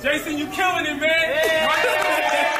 Jason, you killing it, man. Yeah.